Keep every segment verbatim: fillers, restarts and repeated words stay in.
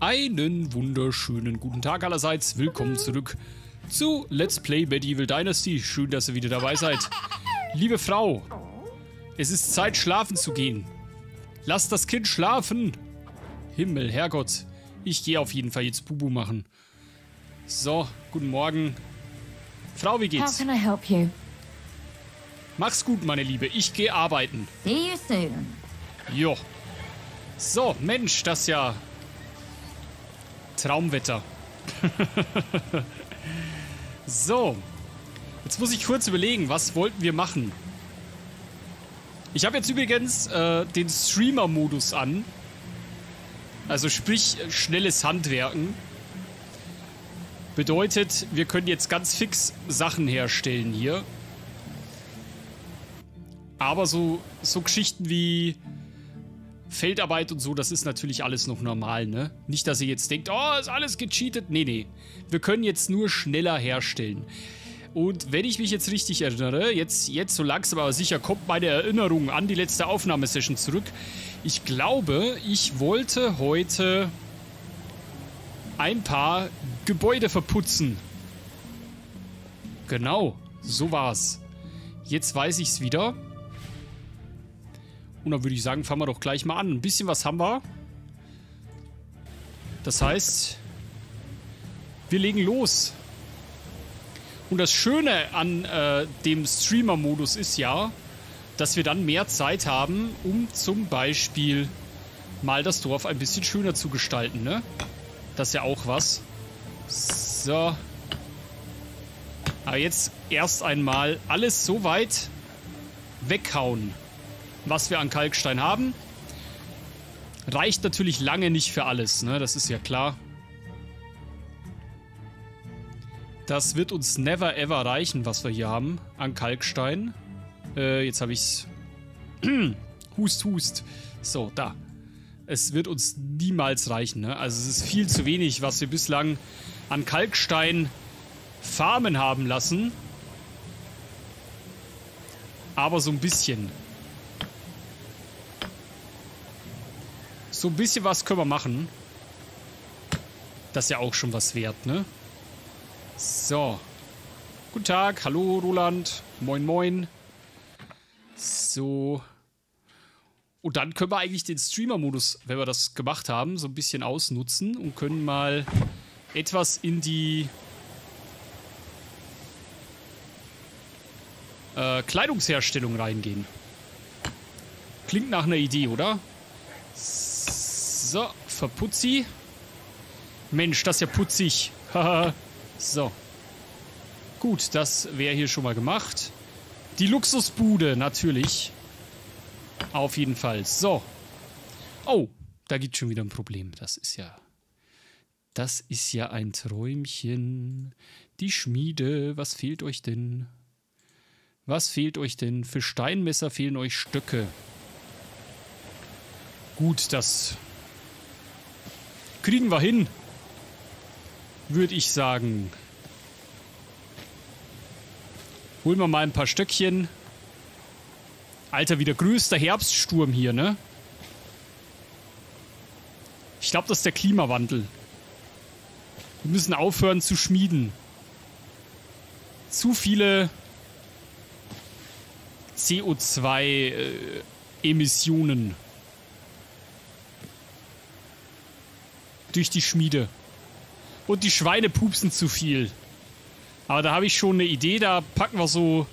Einen wunderschönen guten Tag allerseits. Willkommen zurück zu Let's Play Medieval Dynasty. Schön, dass ihr wieder dabei seid. Liebe Frau, es ist Zeit, schlafen zu gehen. Lasst das Kind schlafen. Himmel, Herrgott. Ich gehe auf jeden Fall jetzt Bubu machen. So, guten Morgen. Frau, wie geht's? How can I help you? Mach's gut, meine Liebe. Ich gehe arbeiten. See you soon. Jo. So, Mensch, das ist ja Traumwetter. So. Jetzt muss ich kurz überlegen, was wollten wir machen? Ich habe jetzt übrigens äh, den Streamer-Modus an. Also sprich, schnelles Handwerken. Bedeutet, wir können jetzt ganz fix Sachen herstellen hier. Aber so, so Geschichten wie Feldarbeit und so, das ist natürlich alles noch normal, ne? Nicht, dass ihr jetzt denkt, oh, ist alles gecheatet. Nee, nee. Wir können jetzt nur schneller herstellen. Und wenn ich mich jetzt richtig erinnere, jetzt, jetzt so langsam aber sicher kommt meine Erinnerung an die letzte Aufnahmesession zurück. Ich glaube, ich wollte heute ein paar Gebäude verputzen. Genau, so war's. Jetzt weiß ich's wieder. Und dann würde ich sagen, fangen wir doch gleich mal an. Ein bisschen was haben wir. Das heißt, wir legen los. Und das Schöne an äh, dem Streamer-Modus ist ja, dass wir dann mehr Zeit haben, um zum Beispiel mal das Dorf ein bisschen schöner zu gestalten, ne? Das ist ja auch was. So. Aber jetzt erst einmal alles so weit weghauen, was wir an Kalkstein haben. Reicht natürlich lange nicht für alles, ne? Das ist ja klar. Das wird uns never ever reichen, was wir hier haben an Kalkstein. Äh, jetzt habe ich's. Hust, hust. So, da. Es wird uns niemals reichen, ne? Also es ist viel zu wenig, was wir bislang an Kalkstein farmen haben lassen. Aber so ein bisschen. So ein bisschen was können wir machen. Das ist ja auch schon was wert, ne? So. Guten Tag. Hallo, Roland. Moin, moin. So. Und dann können wir eigentlich den Streamer-Modus, wenn wir das gemacht haben, so ein bisschen ausnutzen und können mal etwas in die äh, Kleidungsherstellung reingehen. Klingt nach einer Idee, oder? So. So, verputzi. Mensch, das ist ja putzig. Haha. So. Gut, das wäre hier schon mal gemacht. Die Luxusbude, natürlich. Auf jeden Fall. So. Oh, da gibt es schon wieder ein Problem. Das ist ja... Das ist ja ein Träumchen. Die Schmiede, was fehlt euch denn? Was fehlt euch denn? Für Steinmesser fehlen euch Stöcke. Gut, das... Kriegen wir hin, würde ich sagen. Holen wir mal ein paar Stöckchen. Alter, wieder größter Herbststurm hier, ne? Ich glaube, das ist der Klimawandel. Wir müssen aufhören zu schmieden. Zu viele C O zwei Emissionen. Durch die Schmiede. Und die Schweine pupsen zu viel. Aber da habe ich schon eine Idee, da packen wir so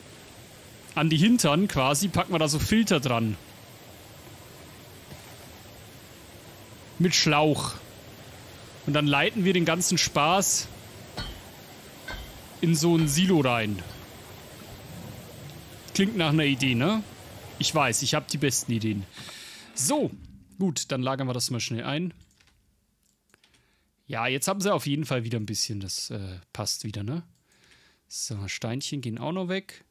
an die Hintern quasi, packen wir da so Filter dran. Mit Schlauch. Und dann leiten wir den ganzen Spaß in so ein Silo rein. Klingt nach einer Idee, ne? Ich weiß, ich habe die besten Ideen. So, gut, dann lagern wir das mal schnell ein. Ja, jetzt haben sie auf jeden Fall wieder ein bisschen, das äh, passt wieder, ne? So, Steinchen gehen auch noch weg.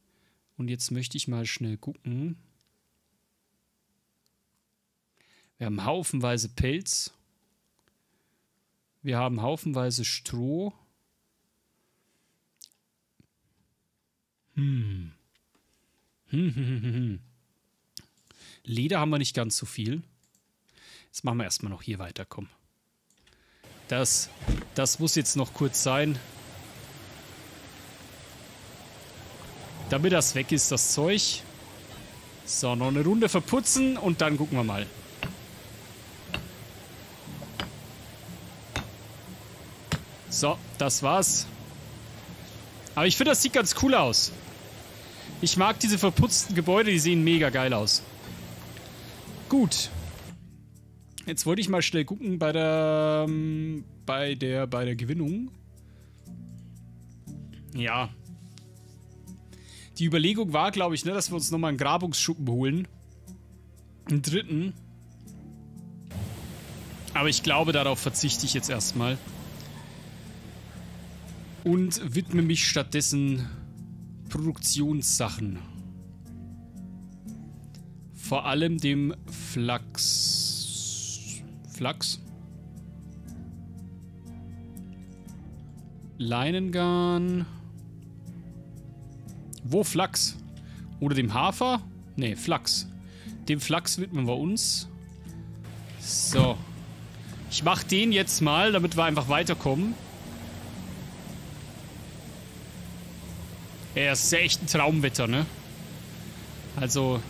Und jetzt möchte ich mal schnell gucken. Wir haben haufenweise Pelz. Wir haben haufenweise Stroh. Hm. Hm, hm, hm, hm. Leder haben wir nicht ganz so viel. Jetzt machen wir erstmal noch hier weiter, komm. Das, das muss jetzt noch kurz sein. Damit das weg ist, das Zeug. So, noch eine Runde verputzen und dann gucken wir mal. So, das war's. Aber ich finde, das sieht ganz cool aus. Ich mag diese verputzten Gebäude, die sehen mega geil aus. Gut. Jetzt wollte ich mal schnell gucken bei der, bei der, bei der Gewinnung. Ja. Die Überlegung war, glaube ich, ne, dass wir uns nochmal einen Grabungsschuppen holen. Einen dritten. Aber ich glaube, darauf verzichte ich jetzt erstmal. Und widme mich stattdessen Produktionssachen. Vor allem dem Flachs. Flachs? Leinengarn. Wo Flachs? Oder dem Hafer? Ne, Flachs. Dem Flachs widmen wir uns. So. Ich mach den jetzt mal, damit wir einfach weiterkommen. Ja, das ist ja echt ein Traumwetter, ne? Also,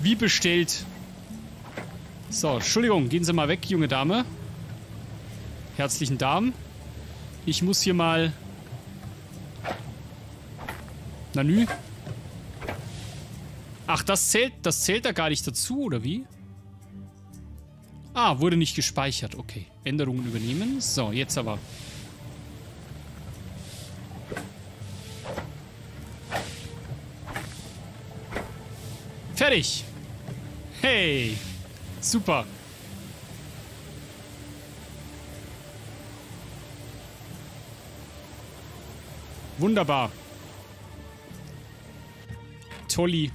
wie bestellt. So, Entschuldigung, gehen Sie mal weg, junge Dame. Herzlichen Damen. Ich muss hier mal... Na nü. Ach, das zählt, das zählt da gar nicht dazu, oder wie? Ah, wurde nicht gespeichert. Okay, Änderungen übernehmen. So, jetzt aber... Fertig. Hey. Super. Wunderbar. Tolli.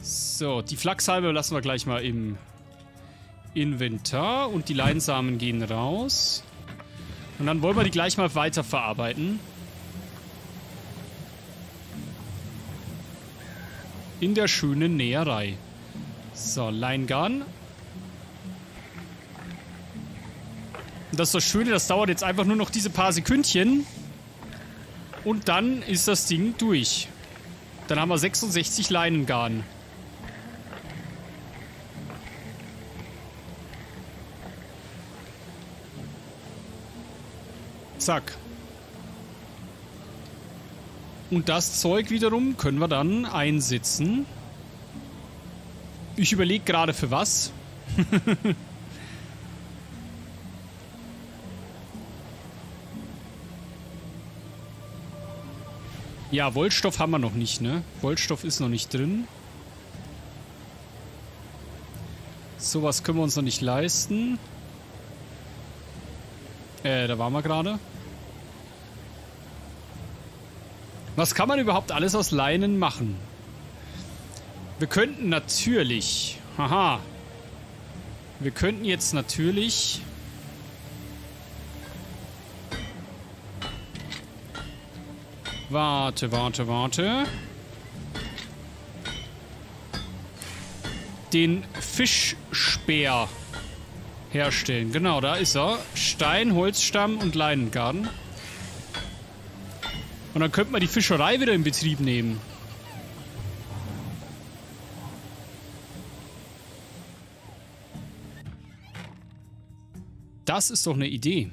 So, die Flachshalme lassen wir gleich mal im Inventar. Und die Leinsamen gehen raus. Und dann wollen wir die gleich mal weiterverarbeiten. In der schönen Näherei. So, Leingarn. Und das ist das Schöne, das dauert jetzt einfach nur noch diese paar Sekündchen. Und dann ist das Ding durch. Dann haben wir sechsundsechzig Leinengarn. Zack. Und das Zeug wiederum können wir dann einsetzen. Ich überlege gerade für was. Ja, Wollstoff haben wir noch nicht, ne? Wollstoff ist noch nicht drin. Sowas können wir uns noch nicht leisten. Äh, da waren wir gerade. Was kann man überhaupt alles aus Leinen machen? Wir könnten natürlich... Haha. Wir könnten jetzt natürlich... Warte, warte, warte. Den Fischspeer herstellen. Genau, da ist er. Stein, Holzstamm und Leinengarn. Und dann könnte man die Fischerei wieder in Betrieb nehmen. Das ist doch eine Idee.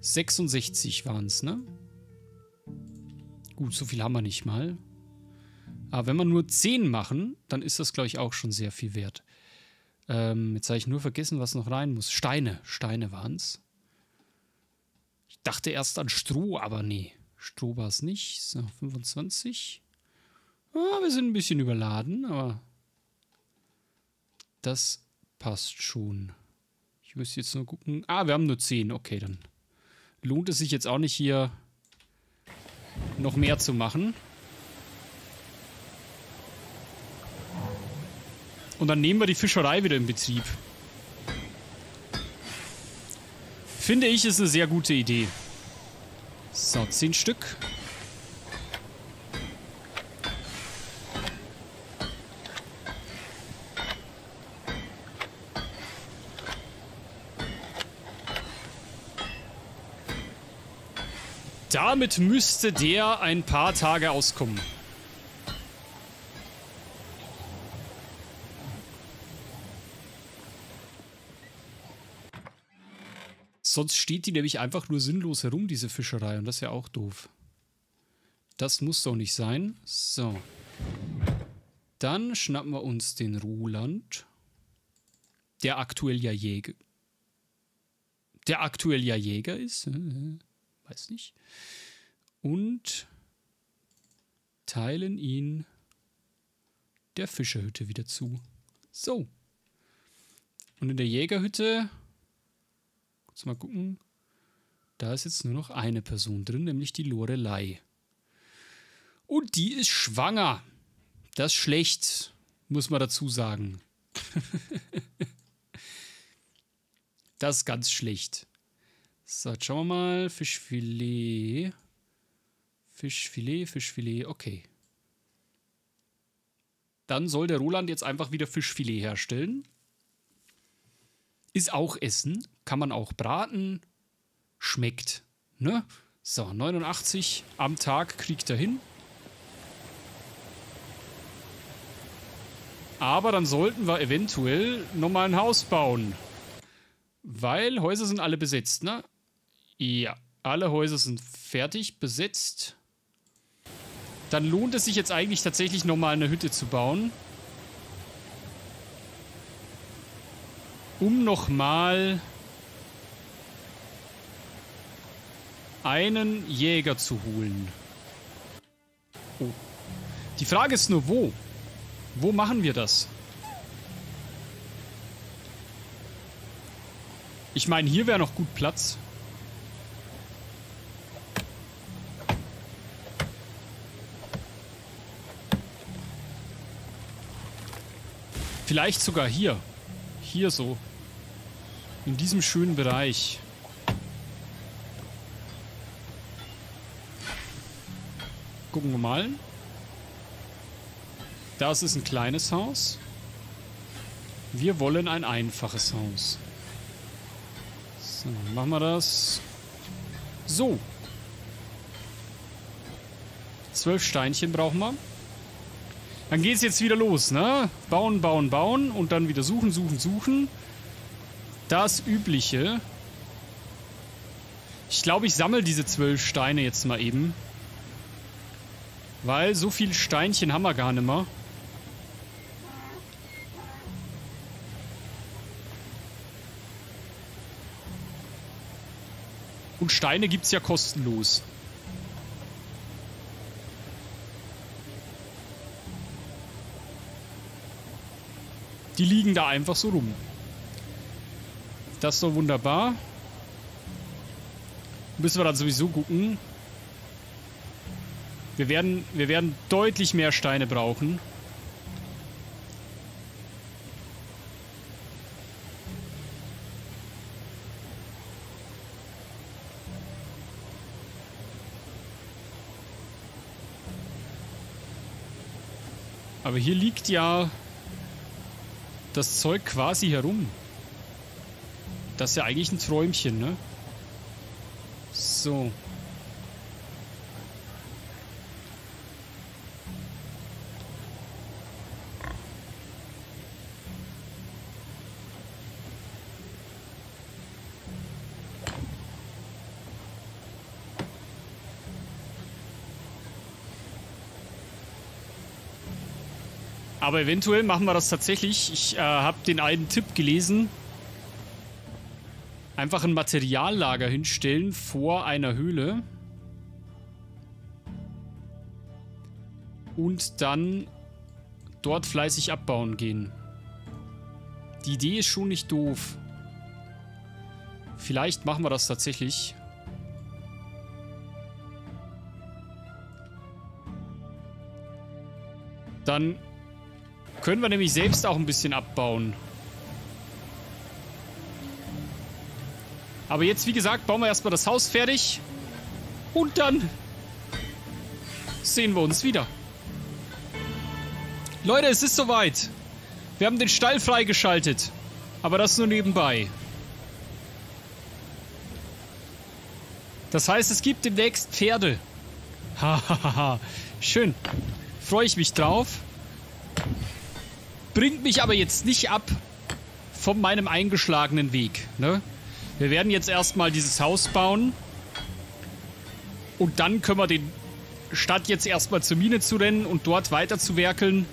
sechsundsechzig waren es, ne? Gut, so viel haben wir nicht mal. Aber wenn wir nur zehn machen, dann ist das, glaube ich, auch schon sehr viel wert. Ähm, jetzt habe ich nur vergessen, was noch rein muss. Steine, Steine waren es. Dachte erst an Stroh, aber nee. Stroh war es nicht. So, fünfundzwanzig. Ah, wir sind ein bisschen überladen, aber das passt schon. Ich müsste jetzt nur gucken. Ah, wir haben nur zehn. Okay, dann lohnt es sich jetzt auch nicht, hier noch mehr zu machen. Und dann nehmen wir die Fischerei wieder in Betrieb. Finde ich, ist eine sehr gute Idee. So, zehn Stück. Damit müsste der ein paar Tage auskommen. Sonst steht die nämlich einfach nur sinnlos herum, diese Fischerei. Und das ist ja auch doof. Das muss doch nicht sein. So. Dann schnappen wir uns den Roland. Der aktuell ja Jäger. Der aktuell ja Jäger ist. Weiß nicht. Und teilen ihn der Fischerhütte wieder zu. So. Und in der Jägerhütte... Jetzt mal gucken. Da ist jetzt nur noch eine Person drin, nämlich die Lorelei. Und die ist schwanger. Das ist schlecht, muss man dazu sagen. Das ist ganz schlecht. So, jetzt schauen wir mal. Fischfilet. Fischfilet, Fischfilet, okay. Dann soll der Roland jetzt einfach wieder Fischfilet herstellen. Ist auch Essen. Kann man auch braten. Schmeckt. Ne? So, neunundachtzig am Tag kriegt er hin. Aber dann sollten wir eventuell nochmal ein Haus bauen. Weil Häuser sind alle besetzt, ne? Ja, alle Häuser sind fertig, besetzt. Dann lohnt es sich jetzt eigentlich tatsächlich nochmal eine Hütte zu bauen. Um nochmal einen Jäger zu holen. Oh. Die Frage ist nur, wo? Wo machen wir das? Ich meine, hier wäre noch gut Platz. Vielleicht sogar hier. Hier so. In diesem schönen Bereich. Gucken wir mal. Das ist ein kleines Haus. Wir wollen ein einfaches Haus. So, machen wir das. So. Zwölf Steinchen brauchen wir. Dann geht's jetzt wieder los, ne? Bauen, bauen, bauen und dann wieder suchen, suchen, suchen. Das Übliche. Ich glaube, ich sammle diese zwölf Steine jetzt mal eben. Weil so viele Steinchen haben wir gar nicht mehr. Und Steine gibt es ja kostenlos. Die liegen da einfach so rum. Das ist doch wunderbar. Müssen wir dann sowieso gucken. Wir werden, wir werden deutlich mehr Steine brauchen. Aber hier liegt ja das Zeug quasi herum. Das ist ja eigentlich ein Träumchen, ne? So. Aber eventuell machen wir das tatsächlich. Ich äh, habe den einen Tipp gelesen. Einfach ein Materiallager hinstellen vor einer Höhle. Und dann dort fleißig abbauen gehen. Die Idee ist schon nicht doof. Vielleicht machen wir das tatsächlich. Dann... können wir nämlich selbst auch ein bisschen abbauen. Aber jetzt, wie gesagt, bauen wir erstmal das Haus fertig. Und dann sehen wir uns wieder. Leute, es ist soweit. Wir haben den Stall freigeschaltet. Aber das nur nebenbei. Das heißt, es gibt demnächst Pferde. Hahaha. Schön. Freue ich mich drauf. Bringt mich aber jetzt nicht ab von meinem eingeschlagenen Weg. Ne? Wir werden jetzt erstmal dieses Haus bauen. Und dann können wir den Stadt jetzt erstmal zur Mine zu rennen und dort weiter zu werkeln.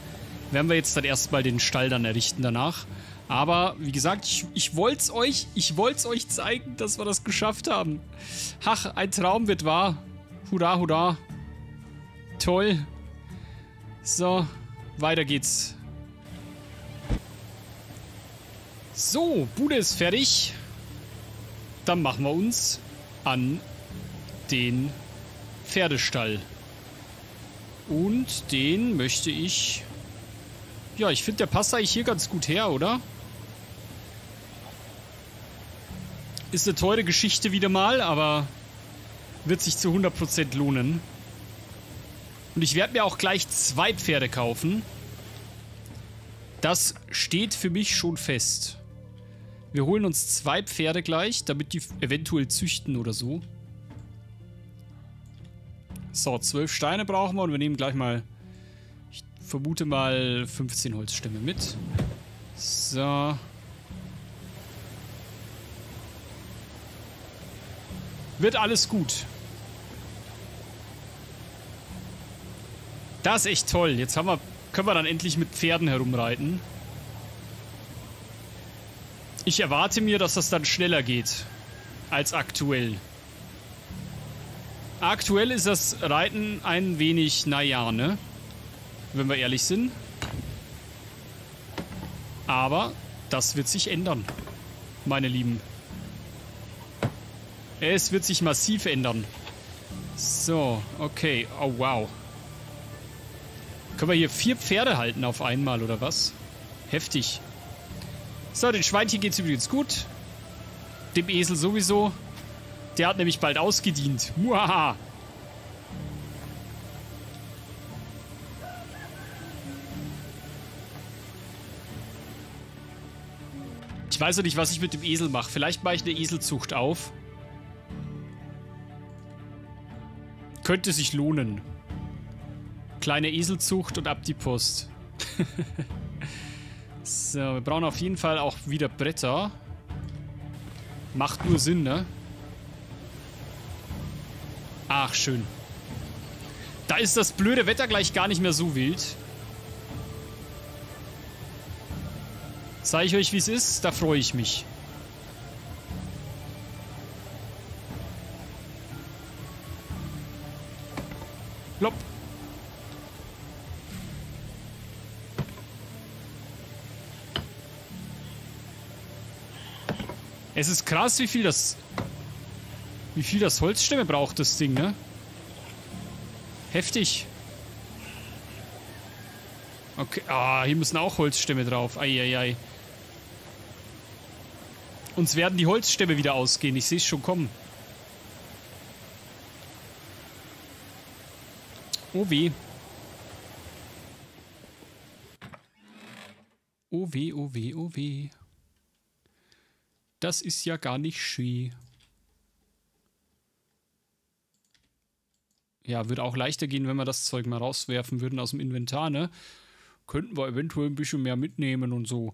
Werden wir jetzt dann erstmal den Stall dann errichten danach. Aber, wie gesagt, ich, ich wollte es euch, ich wollte es euch zeigen, dass wir das geschafft haben. Ach, ein Traum wird wahr. Hurra, hurra. Toll. So, weiter geht's. So, Bude ist fertig. Dann machen wir uns an den Pferdestall. Und den möchte ich... Ja, ich finde, der passt eigentlich hier ganz gut her, oder? Ist eine teure Geschichte wieder mal, aber wird sich zu hundert Prozent lohnen. Und ich werde mir auch gleich zwei Pferde kaufen. Das steht für mich schon fest. Wir holen uns zwei Pferde gleich, damit die eventuell züchten oder so. So, zwölf Steine brauchen wir und wir nehmen gleich mal, ich vermute mal, fünfzehn Holzstämme mit. So. Wird alles gut. Das ist echt toll. Jetzt haben wir, können wir dann endlich mit Pferden herumreiten. Ich erwarte mir, dass das dann schneller geht als aktuell. Aktuell ist das Reiten ein wenig, naja, ne? Wenn wir ehrlich sind. Aber das wird sich ändern, meine Lieben. Es wird sich massiv ändern. So, okay. Oh, wow. Können wir hier vier Pferde halten auf einmal, oder was? Heftig. So, den Schwein hier geht's übrigens gut. Dem Esel sowieso. Der hat nämlich bald ausgedient. Muahaha. Ich weiß noch nicht, was ich mit dem Esel mache. Vielleicht mache ich eine Eselzucht auf. Könnte sich lohnen. Kleine Eselzucht und ab die Post. So, wir brauchen auf jeden Fall auch wieder Bretter. Macht nur Sinn, ne? Ach, schön. Da ist das blöde Wetter gleich gar nicht mehr so wild. Zeige ich euch, wie es ist, da freue ich mich. Plopp. Es ist krass, wie viel das... Wie viel das Holzstämme braucht, das Ding, ne? Heftig. Okay, ah, hier müssen auch Holzstämme drauf. Eieiei. Uns werden die Holzstämme wieder ausgehen. Ich sehe es schon kommen. Oh weh. Oh weh, oh weh, oh weh. Das ist ja gar nicht schön. Ja, würde auch leichter gehen, wenn wir das Zeug mal rauswerfen würden aus dem Inventar, ne? Könnten wir eventuell ein bisschen mehr mitnehmen und so.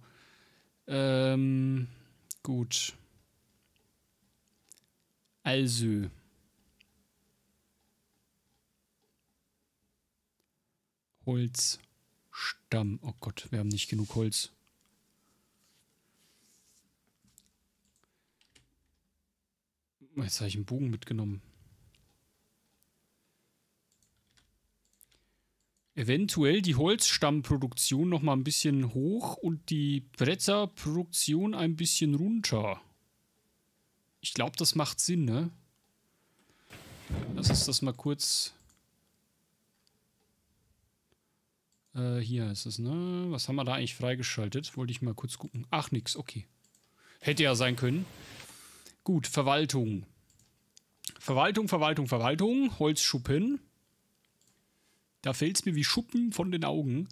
Ähm, gut. Also. Holzstamm. Oh Gott, wir haben nicht genug Holz. Jetzt habe ich einen Bogen mitgenommen. Eventuell die Holzstammproduktion noch mal ein bisschen hoch und die Bretterproduktion ein bisschen runter. Ich glaube, das macht Sinn, ne? Lass uns das mal kurz... Äh, hier ist es, ne? Was haben wir da eigentlich freigeschaltet? Wollte ich mal kurz gucken. Ach, nix, okay. Hätte ja sein können. Gut, Verwaltung. Verwaltung, Verwaltung, Verwaltung. Holzschuppen. Da fällt es mir wie Schuppen von den Augen.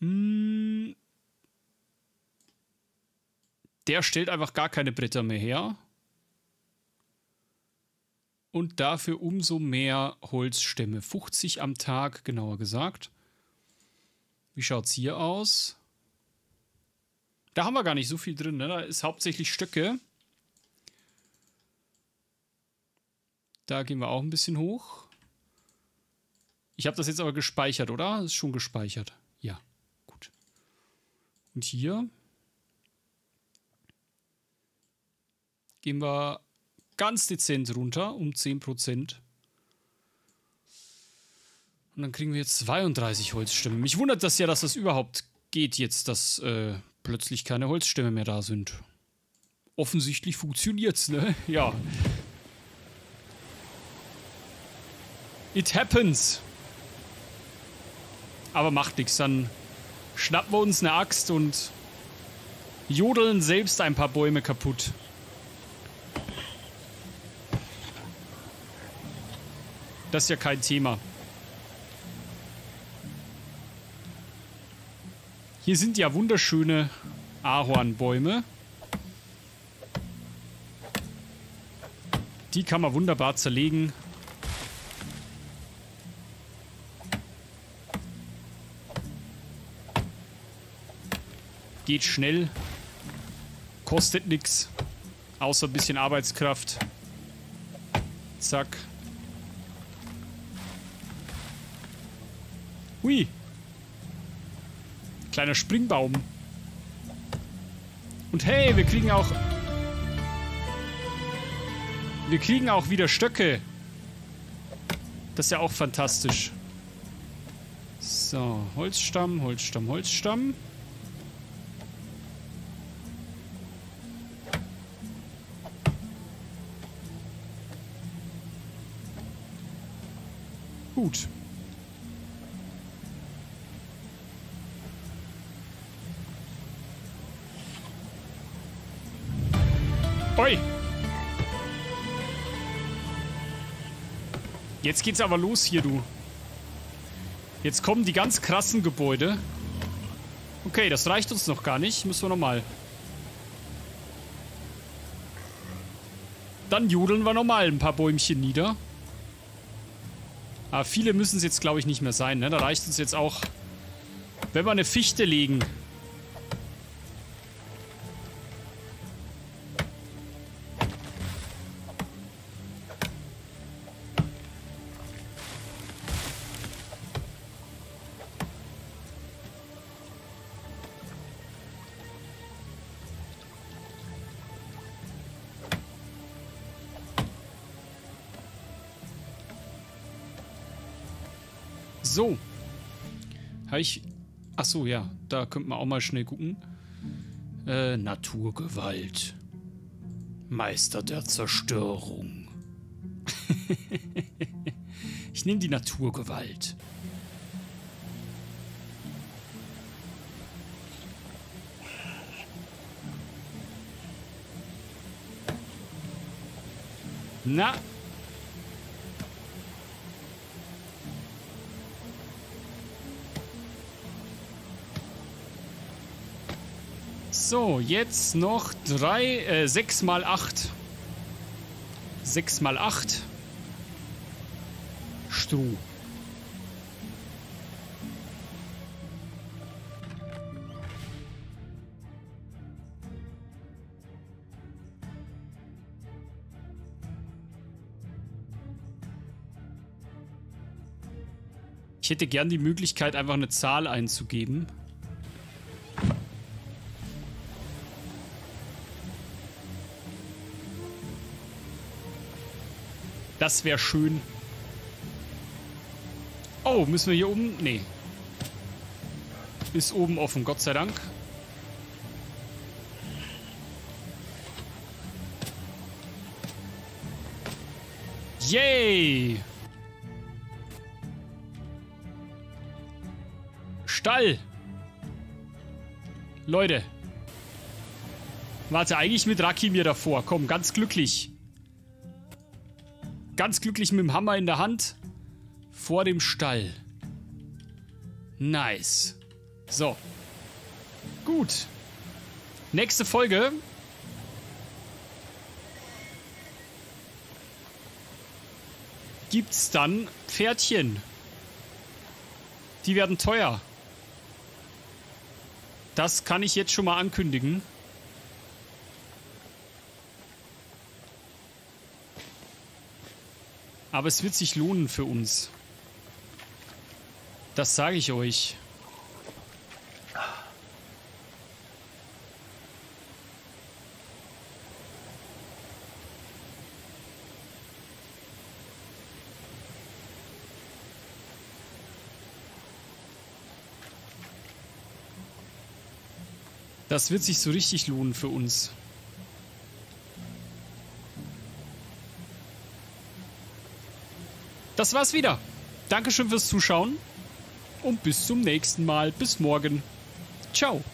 Hm. Der stellt einfach gar keine Bretter mehr her. und dafür umso mehr Holzstämme. fünfzig am Tag, genauer gesagt. Wie schaut es hier aus? Da haben wir gar nicht so viel drin, ne? Da ist hauptsächlich Stöcke. Da gehen wir auch ein bisschen hoch. Ich habe das jetzt aber gespeichert, oder? Das ist schon gespeichert. Ja, gut. Und hier gehen wir ganz dezent runter, um zehn Prozent. Und dann kriegen wir jetzt zweiunddreißig Holzstämme. Mich wundert das ja, dass das überhaupt geht jetzt, dass äh, plötzlich keine Holzstämme mehr da sind. Offensichtlich funktioniert's, ne? Ja. It happens. Aber macht nichts, dann schnappen wir uns eine Axt und jodeln selbst ein paar Bäume kaputt. Das ist ja kein Thema. Hier sind ja wunderschöne Ahornbäume. Die kann man wunderbar zerlegen. Geht schnell. Kostet nichts. Außer ein bisschen Arbeitskraft. Zack. Hui. Kleiner Springbaum. Und hey, wir kriegen auch... Wir kriegen auch wieder Stöcke. Das ist ja auch fantastisch. So, Holzstamm, Holzstamm, Holzstamm. Gut. Oi. Jetzt geht's aber los hier, du. Jetzt kommen die ganz krassen Gebäude. Okay, das reicht uns noch gar nicht. Müssen wir nochmal. Dann jodeln wir nochmal ein paar Bäumchen nieder. Aber viele müssen es jetzt, glaube ich, nicht mehr sein, ne? Da reicht uns jetzt auch, wenn wir eine Fichte legen. So, habe ich... Achso, ja, da könnte man auch mal schnell gucken. Äh, Naturgewalt. Meister der Zerstörung. Ich nehme die Naturgewalt. Na... So, jetzt noch drei, äh, sechs mal acht. sechs mal acht. Stroh. Ich hätte gern die Möglichkeit, einfach eine Zahl einzugeben. Das wäre schön. Oh, müssen wir hier oben? Nee. Ist oben offen, Gott sei Dank. Yay! Stall! Leute. Warte, eigentlich mit Rakimir davor. Komm, ganz glücklich. Ganz glücklich mit dem Hammer in der Hand vor dem Stall. Nice. So. Gut. Nächste Folge. gibt's dann Pferdchen. Die werden teuer. Das kann ich jetzt schon mal ankündigen. Aber es wird sich lohnen für uns. Das sage ich euch. Das wird sich so richtig lohnen für uns. Das war's wieder. Dankeschön fürs Zuschauen und bis zum nächsten Mal. Bis morgen. Ciao.